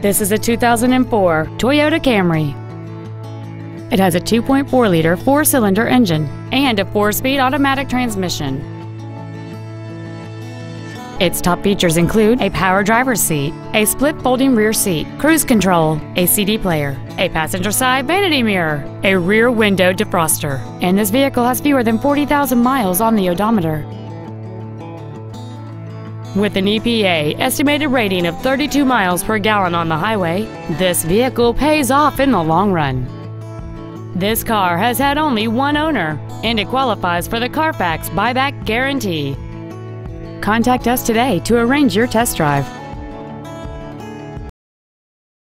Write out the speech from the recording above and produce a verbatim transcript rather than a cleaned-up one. This is a two thousand four Toyota Camry. It has a two point four liter four-cylinder engine and a four-speed automatic transmission. Its top features include a power driver's seat, a split folding rear seat, cruise control, a C D player, a passenger side vanity mirror, a rear window defroster, and this vehicle has fewer than forty thousand miles on the odometer. With an E P A estimated rating of thirty-two miles per gallon on the highway, this vehicle pays off in the long run. This car has had only one owner, and it qualifies for the Carfax buyback guarantee. Contact us today to arrange your test drive.